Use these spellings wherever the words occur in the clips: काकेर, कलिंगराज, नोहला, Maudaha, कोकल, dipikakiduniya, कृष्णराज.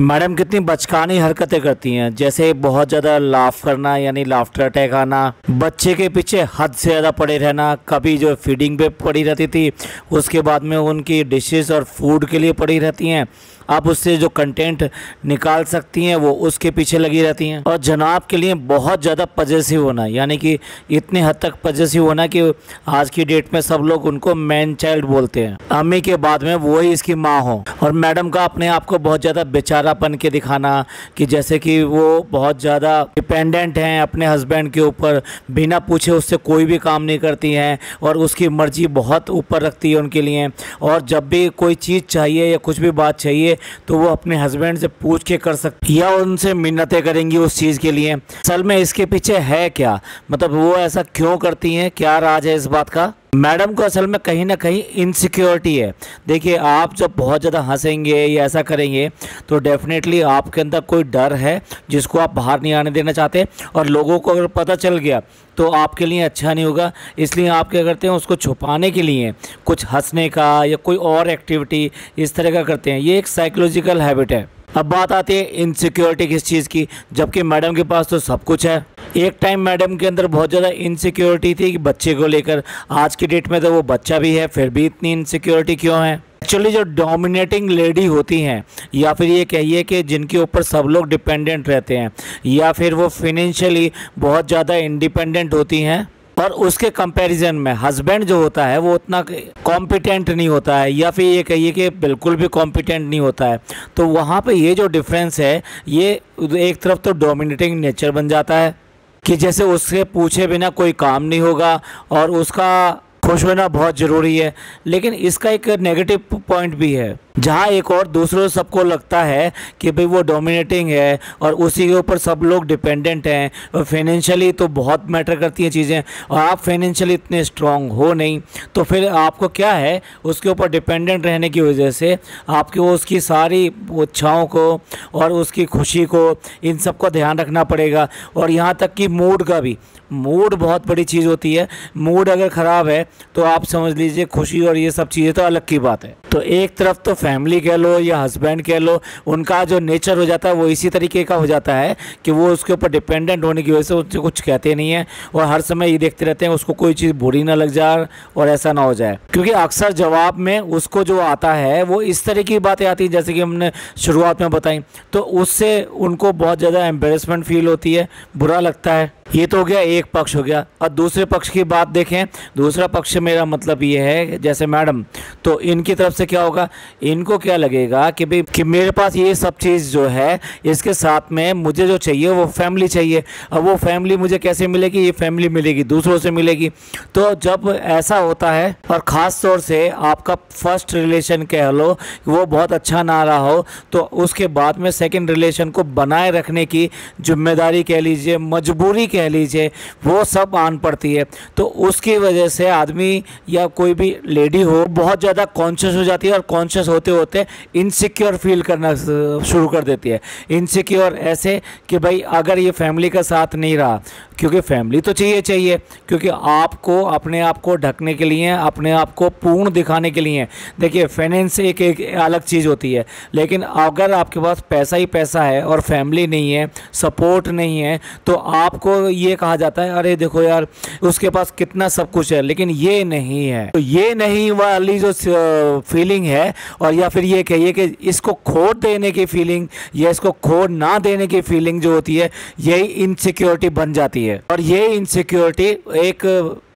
Madam कितनी बचकानी हरकतें करती हैं, जैसे बहुत ज़्यादा लाफ करना यानी लाफ्टर अटैक आना, बच्चे के पीछे हद से ज़्यादा पड़े रहना, कभी जो फीडिंग पे पड़ी रहती थी उसके बाद में उनकी डिशेस और फूड के लिए पड़ी रहती हैं। आप उससे जो कंटेंट निकाल सकती हैं वो उसके पीछे लगी रहती हैं। और जनाब के लिए बहुत ज़्यादा पजेसिव होना, यानी कि इतने हद तक पजेसिव होना कि आज की डेट में सब लोग उनको मैन चाइल्ड बोलते हैं। अम्मी के बाद में वो ही इसकी माँ हो। और मैडम का अपने आप को बहुत ज़्यादा बेचारापन के दिखाना कि जैसे कि वो बहुत ज़्यादा डिपेंडेंट हैं अपने हस्बैंड के ऊपर, बिना पूछे उससे कोई भी काम नहीं करती हैं और उसकी मर्जी बहुत ऊपर रखती है उनके लिए। और जब भी कोई चीज़ चाहिए या कुछ भी बात चाहिए तो वो अपने हस्बैंड से पूछ के कर सकती या उनसे मिन्नतें करेंगी उस चीज़ के लिए। असल में इसके पीछे है क्या, मतलब वो ऐसा क्यों करती हैं, क्या राज है इस बात का? मैडम को असल में कहीं ना कहीं इनसिक्योरिटी है। देखिए, आप जब बहुत ज़्यादा हंसेंगे या ऐसा करेंगे तो डेफिनेटली आपके अंदर कोई डर है जिसको आप बाहर नहीं आने देना चाहते, और लोगों को अगर पता चल गया तो आपके लिए अच्छा नहीं होगा। इसलिए आप क्या करते हैं, उसको छुपाने के लिए कुछ हंसने का या कोई और एक्टिविटी इस तरह का करते हैं। ये एक साइकोलॉजिकल हैबिट है। अब बात आती है इनसिक्योरिटी किस चीज़ की, जबकि मैडम के पास तो सब कुछ है। एक टाइम मैडम के अंदर बहुत ज़्यादा इनसिक्योरिटी थी कि बच्चे को लेकर, आज की डेट में तो वो बच्चा भी है, फिर भी इतनी इनसिक्योरिटी क्यों है? एक्चुअली जो डोमिनेटिंग लेडी होती हैं, या फिर ये कहिए कि जिनके ऊपर सब लोग डिपेंडेंट रहते हैं, या फिर वो फाइनेंशियली बहुत ज़्यादा इंडिपेंडेंट होती हैं, और उसके कंपैरिजन में हस्बैंड जो होता है वो उतना कॉम्पिटेंट नहीं होता है, या फिर ये कहिए कि बिल्कुल भी कॉम्पिटेंट नहीं होता है। तो वहाँ पे ये जो डिफरेंस है, ये एक तरफ तो डोमिनेटिंग नेचर बन जाता है कि जैसे उससे पूछे बिना कोई काम नहीं होगा और उसका खुश होना बहुत ज़रूरी है। लेकिन इसका एक नेगेटिव पॉइंट भी है, जहाँ एक और दूसरों सबको लगता है कि भाई वो डोमिनेटिंग है और उसी के ऊपर सब लोग डिपेंडेंट हैं, और फाइनेंशियली तो बहुत मैटर करती हैं चीज़ें, और आप फाइनेंशियली इतने स्ट्रॉन्ग हो नहीं, तो फिर आपको क्या है, उसके ऊपर डिपेंडेंट रहने की वजह से आपके वो उसकी सारी इच्छाओं को और उसकी खुशी को, इन सब का ध्यान रखना पड़ेगा। और यहाँ तक कि मूड का भी, मूड बहुत बड़ी चीज़ होती है। मूड अगर ख़राब है तो आप समझ लीजिए खुशी और ये सब चीज़ें तो अलग की बात है। तो एक तरफ तो फैमिली कह लो या हस्बैंड कह लो, उनका जो नेचर हो जाता है वो इसी तरीके का हो जाता है कि वो उसके ऊपर डिपेंडेंट होने की वजह से उससे कुछ कहते नहीं हैं, और हर समय ये देखते रहते हैं उसको कोई चीज़ बुरी ना लग जाए और ऐसा ना हो जाए। क्योंकि अक्सर जवाब में उसको जो आता है वो इस तरह की बातें आती हैं जैसे कि हमने शुरुआत में बताई, तो उससे उनको बहुत ज़्यादा एम्बेरसमेंट फील होती है, बुरा लगता है। ये तो हो गया एक पक्ष हो गया। और दूसरे पक्ष की बात देखें, दूसरा पक्ष मेरा मतलब ये है जैसे मैडम, तो इनकी तरफ से क्या होगा, इनको क्या लगेगा कि भाई कि मेरे पास ये सब चीज़ जो है, इसके साथ में मुझे जो चाहिए वो फैमिली चाहिए। अब वो फैमिली मुझे कैसे मिलेगी, ये फैमिली मिलेगी दूसरों से मिलेगी। तो जब ऐसा होता है, और ख़ास तौर से आपका फर्स्ट रिलेशन कह लो वो बहुत अच्छा ना रहा हो, तो उसके बाद में सेकेंड रिलेशन को बनाए रखने की जिम्मेदारी कह लीजिए, मजबूरी कह लीजिए, वो सब आन पड़ती है। तो उसकी वजह से आदमी या कोई भी लेडी हो बहुत ज़्यादा कॉन्शियस हो जाती है, और कॉन्शियस होते होते इनसिक्योर फील करना शुरू कर देती है। इनसिक्योर ऐसे कि भाई अगर ये फैमिली का साथ नहीं रहा, क्योंकि फैमिली तो चाहिए क्योंकि आपको अपने आप को ढकने के लिए, अपने आप को पूर्ण दिखाने के लिए। देखिए, फाइनेंस एक अलग चीज़ होती है, लेकिन अगर आपके पास पैसा ही पैसा है और फैमिली नहीं है, सपोर्ट नहीं है, तो आपको ये कहा जाता है अरे देखो यार उसके पास कितना सब कुछ है लेकिन ये नहीं है। तो ये नहीं वाली जो फीलिंग है, और या फिर ये कहिए कि इसको खो देने की फीलिंग या इसको खो ना देने की फीलिंग जो होती है, यही इनसिक्योरिटी बन जाती है। और ये इनसिक्योरिटी एक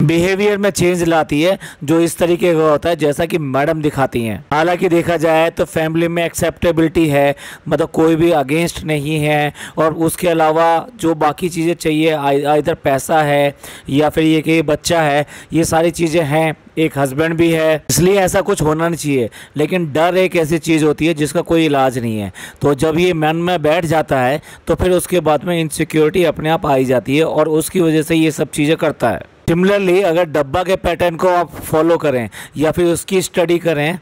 बिहेवियर में चेंज लाती है जो इस तरीके का होता है जैसा कि मैडम दिखाती हैं। हालांकि देखा जाए तो फैमिली में एक्सेप्टेबिलिटी है, मतलब कोई भी अगेंस्ट नहीं है, और उसके अलावा जो बाकी चीज़ें चाहिए, इधर पैसा है या फिर ये कि बच्चा है, ये सारी चीज़ें हैं, एक हस्बैंड भी है, इसलिए ऐसा कुछ होना नहीं चाहिए। लेकिन डर एक ऐसी चीज़ होती है जिसका कोई इलाज नहीं है। तो जब ये मन में बैठ जाता है तो फिर उसके बाद में इनसिक्योरिटी अपने आप आई जाती है, और उसकी वजह से ये सब चीज़ें करता है। सिमिलरली अगर डब्बा के पैटर्न को आप फॉलो करें या फिर उसकी स्टडी करें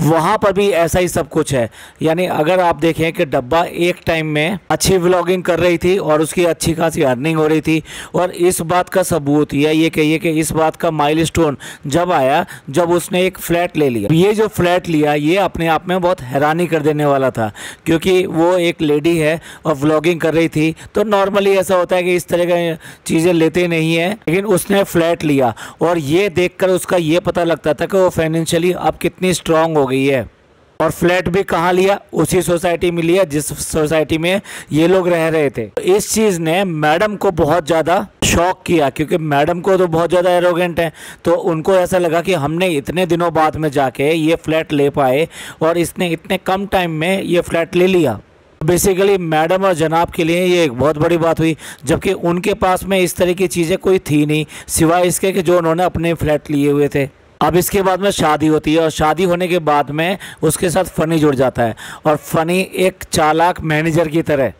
वहाँ पर भी ऐसा ही सब कुछ है। यानी अगर आप देखें कि डब्बा एक टाइम में अच्छी व्लॉगिंग कर रही थी और उसकी अच्छी खासी अर्निंग हो रही थी, और इस बात का सबूत या ये कहिए कि इस बात का माइलस्टोन जब आया जब उसने एक फ्लैट ले लिया। ये जो फ्लैट लिया ये अपने आप में बहुत हैरानी कर देने वाला था, क्योंकि वो एक लेडी है और व्लॉगिंग कर रही थी, तो नॉर्मली ऐसा होता है कि इस तरह की चीज़ें लेते नहीं है, लेकिन उसने फ्लैट लिया और ये देखकर उसका ये पता लगता था कि वो फाइनेंशियली अब कितनी स्ट्रांग हो गई है। और फ्लैट भी कहाँ लिया? उसी सोसाइटी में लिया जिस सोसाइटी में ये लोग रह रहे थे। तो इस चीज़ ने मैडम को बहुत ज़्यादा शॉक किया, क्योंकि मैडम को तो बहुत ज़्यादा एरोगेंट है, तो उनको ऐसा लगा कि हमने इतने दिनों बाद में जाके ये फ्लैट ले पाए और इसने इतने कम टाइम में ये फ्लैट ले लिया। बेसिकली मैडम और जनाब के लिए ये एक बहुत बड़ी बात हुई, जबकि उनके पास में इस तरह की चीज़ें कोई थी नहीं, सिवाय इसके कि जो उन्होंने अपने फ्लैट लिए हुए थे। अब इसके बाद में शादी होती है और शादी होने के बाद में उसके साथ फ़नी जुड़ जाता है, और फ़नी एक चालाक मैनेजर की तरह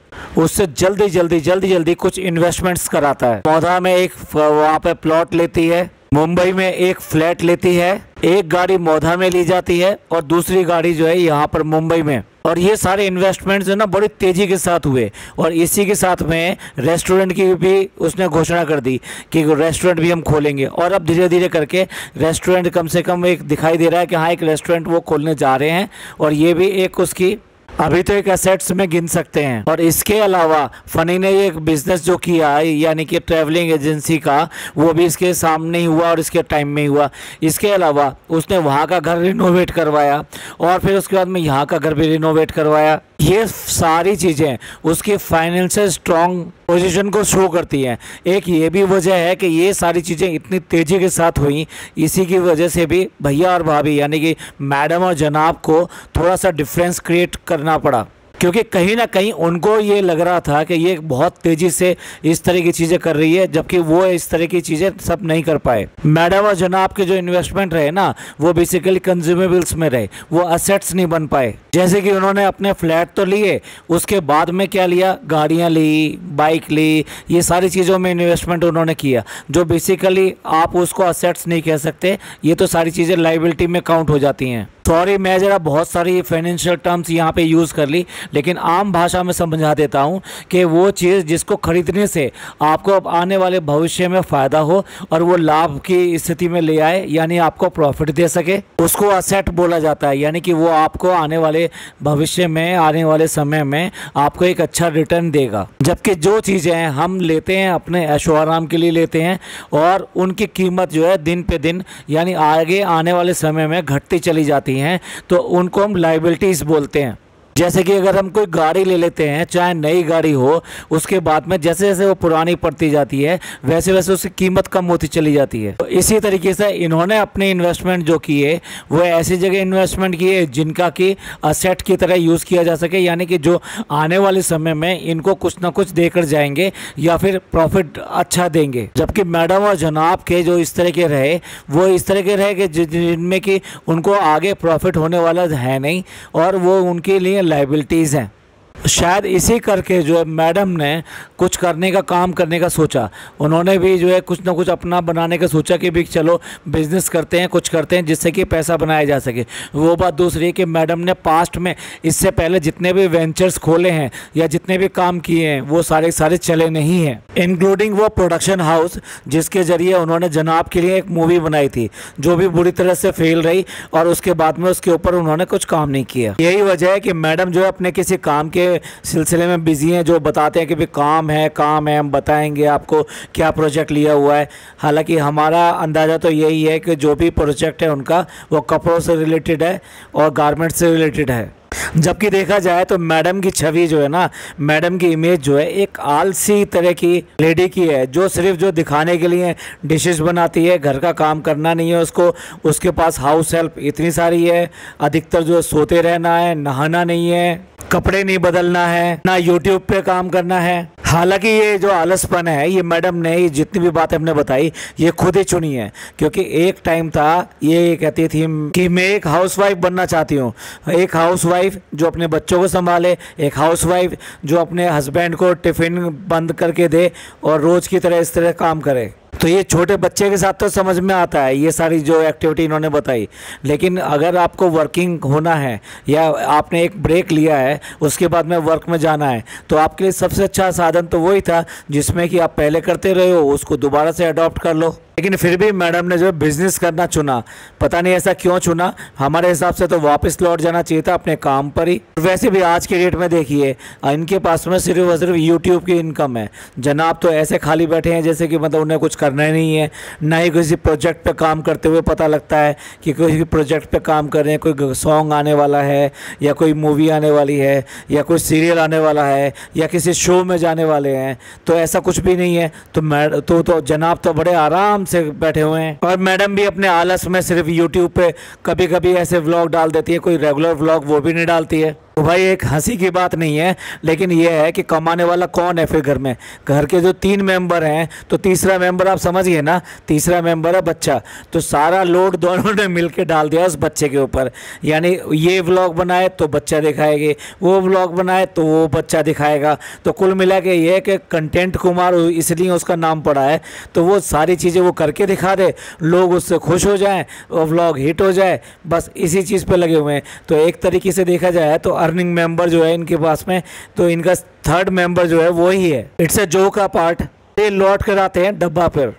उससे जल्दी जल्दी कुछ इन्वेस्टमेंट्स कराता है। मौधा में एक वहाँ पे प्लॉट लेती है, मुंबई में एक फ्लैट लेती है, एक गाड़ी मौधा में ली जाती है और दूसरी गाड़ी जो है यहाँ पर मुंबई में। और ये सारे इन्वेस्टमेंट्स जो ना बड़ी तेज़ी के साथ हुए, और इसी के साथ में रेस्टोरेंट की भी उसने घोषणा कर दी कि रेस्टोरेंट भी हम खोलेंगे। और अब धीरे धीरे करके रेस्टोरेंट कम से कम एक दिखाई दे रहा है कि हाँ एक रेस्टोरेंट वो खोलने जा रहे हैं, और ये भी एक उसकी अभी तो एक एसेट्स में गिन सकते हैं। और इसके अलावा फ़नी ने एक बिज़नेस जो किया है यानी कि ट्रैवलिंग एजेंसी का, वो भी इसके सामने ही हुआ और इसके टाइम में ही हुआ। इसके अलावा उसने वहाँ का घर रिनोवेट करवाया और फिर उसके बाद में यहाँ का घर भी रिनोवेट करवाया। ये सारी चीज़ें उसके फाइनेंशियल स्ट्रॉन्ग पोजीशन को शो करती हैं। एक ये भी वजह है कि ये सारी चीज़ें इतनी तेज़ी के साथ हुई, इसी की वजह से भी भैया और भाभी यानी कि मैडम और जनाब को थोड़ा सा डिफरेंस क्रिएट करना पड़ा, क्योंकि कहीं ना कहीं उनको ये लग रहा था कि ये बहुत तेज़ी से इस तरह की चीज़ें कर रही है, जबकि वो इस तरह की चीज़ें सब नहीं कर पाए। मैडम और जनाब के जो इन्वेस्टमेंट रहे ना वो बेसिकली कंज्यूमेबल्स में रहे, वो असेट्स नहीं बन पाए। जैसे कि उन्होंने अपने फ्लैट तो लिए, उसके बाद में क्या लिया, गाड़ियाँ ली, बाइक ली, ये सारी चीज़ों में इन्वेस्टमेंट उन्होंने किया, जो बेसिकली आप उसको असेट्स नहीं कह सकते, ये तो सारी चीज़ें लायबिलिटी में काउंट हो जाती हैं। सॉरी मैं ज़रा बहुत सारी फाइनेंशियल टर्म्स यहाँ पे यूज़ कर ली, लेकिन आम भाषा में समझा देता हूँ कि वो चीज़ जिसको खरीदने से आपको अब आने वाले भविष्य में फ़ायदा हो और वो लाभ की स्थिति में ले आए, यानी आपको प्रॉफिट दे सके, उसको असेट बोला जाता है। यानी कि वो आपको आने वाले भविष्य में, आने वाले समय में आपको एक अच्छा रिटर्न देगा। जबकि जो चीज़ें हम लेते हैं अपने ऐशो आराम के लिए लेते हैं, और उनकी कीमत जो है दिन पे दिन यानी आगे आने वाले समय में घटती चली जाती हैं, तो उनको हम लायबिलिटीज़ बोलते हैं। जैसे कि अगर हम कोई गाड़ी ले लेते हैं, चाहे नई गाड़ी हो, उसके बाद में जैसे जैसे वो पुरानी पड़ती जाती है वैसे वैसे उसकी कीमत कम होती चली जाती है। तो इसी तरीके से इन्होंने अपने इन्वेस्टमेंट जो किए वो ऐसी जगह इन्वेस्टमेंट किए जिनका कि असेट की तरह यूज़ किया जा सके, यानी कि जो आने वाले समय में इनको कुछ ना कुछ देकर जाएंगे या फिर प्रॉफिट अच्छा देंगे। जबकि मैडम और जनाब के जो इस तरह के रहे वो इस तरह के रहे कि जिनमें कि उनको आगे प्रॉफिट होने वाला है नहीं, और वो उनके लिए लायबिलिटीज़ हैं। शायद इसी करके जो है मैडम ने कुछ करने का, काम करने का सोचा। उन्होंने भी जो है कुछ ना कुछ अपना बनाने का सोचा कि भी चलो बिज़नेस करते हैं, कुछ करते हैं जिससे कि पैसा बनाया जा सके। वो बात दूसरी है कि मैडम ने पास्ट में इससे पहले जितने भी वेंचर्स खोले हैं या जितने भी काम किए हैं वो सारे चले नहीं हैं, इंक्लूडिंग वो प्रोडक्शन हाउस जिसके ज़रिए उन्होंने जनाब के लिए एक मूवी बनाई थी जो भी बुरी तरह से फेल रही, और उसके बाद में उसके ऊपर उन्होंने कुछ काम नहीं किया। यही वजह है कि मैडम जो है अपने किसी काम के सिलसिले में बिजी हैं, जो बताते हैं कि भी काम है, हम बताएंगे आपको क्या प्रोजेक्ट लिया हुआ है। हालांकि हमारा अंदाज़ा तो यही है कि जो भी प्रोजेक्ट है उनका वो कपड़ों से रिलेटेड है और गारमेंट से रिलेटेड है। जबकि देखा जाए तो मैडम की छवि जो है ना, मैडम की इमेज जो है एक आलसी तरह की लेडी की है, जो सिर्फ जो दिखाने के लिए डिशेस बनाती है, घर का काम करना नहीं है उसको, उसके पास हाउस हेल्प इतनी सारी है, अधिकतर जो सोते रहना है, नहाना नहीं है, कपड़े नहीं बदलना है, ना यूट्यूब पे काम करना है। हालांकि ये जो आलसपन है ये मैडम ने, ये जितनी भी बातें हमने बताई ये खुद ही चुनी है, क्योंकि एक टाइम था ये कहती थी कि मैं एक हाउसवाइफ बनना चाहती हूँ, एक हाउसवाइफ जो अपने बच्चों को संभाले, एक हाउसवाइफ जो अपने हस्बैंड को टिफ़िन बंद करके दे और रोज़ की तरह इस तरह काम करे। तो तो ये छोटे बच्चे के साथ तो समझ में आता है ये सारी जो एक्टिविटी इन्होंने बताई, लेकिन अगर आपको वर्किंग होना है या आपने एक ब्रेक लिया है उसके बाद में वर्क में जाना है, तो आपके लिए सबसे अच्छा साधन तो वही था जिसमें कि आप पहले करते रहे हो, उसको दोबारा से अडॉप्ट कर लो। लेकिन फिर भी मैडम ने जो बिज़नेस करना चुना, पता नहीं ऐसा क्यों चुना। हमारे हिसाब से तो वापस लौट जाना चाहिए था अपने काम पर ही। वैसे भी आज के डेट में देखिए इनके पास में सिर्फ और सिर्फ यूट्यूब की इनकम है। जनाब तो ऐसे खाली बैठे हैं जैसे कि मतलब उन्हें कुछ करना ही नहीं है। ना ही किसी प्रोजेक्ट पर काम करते हुए पता लगता है कि कोई प्रोजेक्ट पर काम कर रहे हैं, कोई सॉन्ग आने वाला है या कोई मूवी आने वाली है या कोई सीरियल आने वाला है या किसी शो में जाने वाले हैं, तो ऐसा कुछ भी नहीं है। तो जनाब तो बड़े आराम से बैठे हुए हैं। और मैडम भी अपने आलस में सिर्फ यूट्यूब पे कभी कभी ऐसे व्लॉग डाल देती है, कोई रेगुलर व्लॉग वो भी नहीं डालती है। तो भाई एक हंसी की बात नहीं है, लेकिन यह है कि कमाने वाला कौन है फिर घर में? घर के जो 3 मेंबर हैं, तो तीसरा मेंबर आप समझिए ना, तीसरा मेंबर है बच्चा। तो सारा लोड दोनों ने मिलकर डाल दिया उस बच्चे के ऊपर। यानी ये व्लॉग बनाए तो बच्चा दिखाएगी, वो व्लॉग बनाए तो वो बच्चा दिखाएगा। तो कुल मिला के ये है कि कंटेंट कुमार इसलिए उसका नाम पड़ा है। तो वो सारी चीज़ें वो करके दिखा दे, लोग उससे खुश हो जाएँ और व्लॉग हिट हो जाए, बस इसी चीज़ पर लगे हुए हैं। तो एक तरीके से देखा जाए तो अर्निंग मेंबर जो है इनके पास में, तो इनका 3rd मेंबर जो है वो ही है। इट्स अ जोक का पार्ट। ये लौट कर आते हैं डब्बा पर।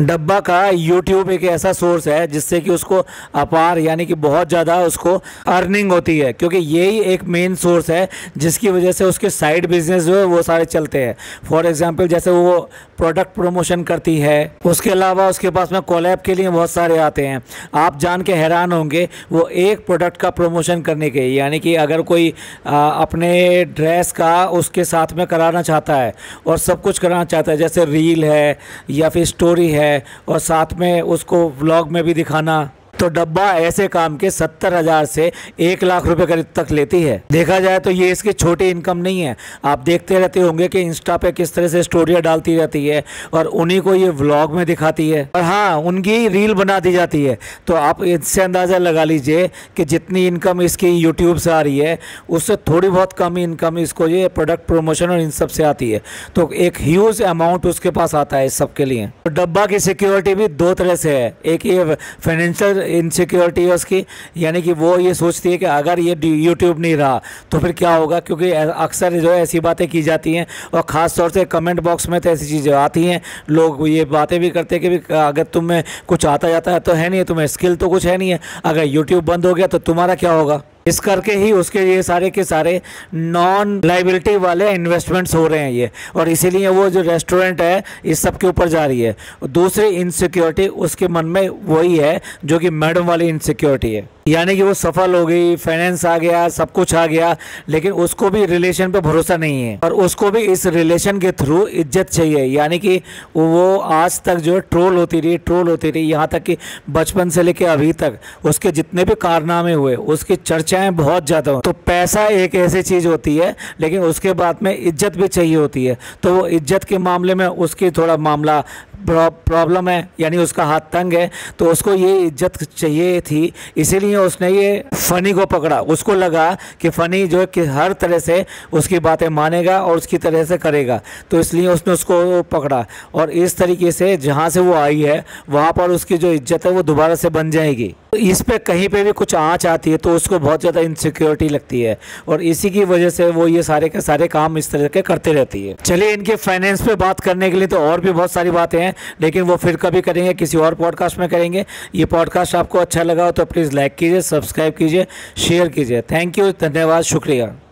डब्बा का यूट्यूब एक ऐसा सोर्स है जिससे कि उसको अपार यानी कि बहुत ज़्यादा उसको अर्निंग होती है, क्योंकि यही एक मेन सोर्स है जिसकी वजह से उसके साइड बिजनेस जो है वो सारे चलते हैं। फॉर एग्जांपल जैसे वो प्रोडक्ट प्रमोशन करती है, उसके अलावा उसके पास में कोलैब के लिए बहुत सारे आते हैं। आप जान के हैरान होंगे वो एक प्रोडक्ट का प्रमोशन करने के, यानी कि अगर कोई अपने ड्रेस का उसके साथ में कराना चाहता है और सब कुछ कराना चाहता है, जैसे रील है या फिर स्टोरी है और साथ में उसको व्लॉग में भी दिखाना, तो डब्बा ऐसे काम के 70,000 से 1 लाख रुपए करीब तक लेती है। देखा जाए तो ये इसकी छोटी इनकम नहीं है। आप देखते रहते होंगे कि इंस्टा पे किस तरह से स्टोरियाँ डालती रहती है और उन्हीं को ये व्लॉग में दिखाती है और हाँ उनकी रील बना दी जाती है। तो आप इससे अंदाज़ा लगा लीजिए कि जितनी इनकम इसकी यूट्यूब से आ रही है उससे थोड़ी बहुत कम इनकम इसको ये प्रोडक्ट प्रमोशन और इन सब से आती है। तो एक ह्यूज अमाउंट उसके पास आता है इस सब के लिए। तो डब्बा की सिक्योरिटी भी 2 तरह से है। एक ये फाइनेंशियल इनसिक्योरिटी है उसकी, यानी कि वो ये सोचती है कि अगर ये यूट्यूब नहीं रहा तो फिर क्या होगा, क्योंकि अक्सर जो है ऐसी बातें की जाती हैं और ख़ास तौर से कमेंट बॉक्स में तो ऐसी चीज़ें आती हैं। लोग ये बातें भी करते हैं कि अगर तुम्हें कुछ आता जाता है तो है नहीं, तुम्हें स्किल तो कुछ है नहीं है, अगर यूट्यूब बंद हो गया तो तुम्हारा क्या होगा। इस करके ही उसके ये सारे के सारे नॉन लाइबिलिटी वाले इन्वेस्टमेंट्स हो रहे हैं ये, और इसीलिए वो जो रेस्टोरेंट है इस सब के ऊपर जा रही है। दूसरी इनसिक्योरिटी उसके मन में वही है जो कि मैडम वाली इनसिक्योरिटी है, यानी कि वो सफल हो गई, फाइनेंस आ गया, सब कुछ आ गया, लेकिन उसको भी रिलेशन पे भरोसा नहीं है और उसको भी इस रिलेशन के थ्रू इज्जत चाहिए। यानी कि वो आज तक जो है ट्रोल होती रही, यहाँ तक कि बचपन से लेकर अभी तक उसके जितने भी कारनामे हुए उसकी चर्चाएँ बहुत ज़्यादा हुई। तो पैसा एक ऐसी चीज़ होती है लेकिन उसके बाद में इज्जत भी चाहिए होती है। तो वो इज्जत के मामले में उसकी थोड़ा मामला प्रॉब्लम है, यानी उसका हाथ तंग है। तो उसको ये इज्जत चाहिए थी, इसीलिए उसने ये फ़नी को पकड़ा। उसको लगा कि फ़नी जो है कि हर तरह से उसकी बातें मानेगा और उसकी तरह से करेगा, तो इसलिए उसने उसको पकड़ा। और इस तरीके से जहाँ से वो आई है वहाँ पर उसकी जो इज्जत है वो दोबारा से बन जाएगी। इस पे कहीं पे भी कुछ आँच आती है तो उसको बहुत ज़्यादा इनसिक्योरिटी लगती है और इसी की वजह से वो ये सारे के सारे काम इस तरह के करते रहती है। चलिए इनके फाइनेंस पे बात करने के लिए तो और भी बहुत सारी बातें हैं, लेकिन वो फिर कभी करेंगे, किसी और पॉडकास्ट में करेंगे। ये पॉडकास्ट आपको अच्छा लगा हो तो प्लीज़ लाइक कीजिए, सब्सक्राइब कीजिए, शेयर कीजिए। थैंक यू, धन्यवाद, शुक्रिया।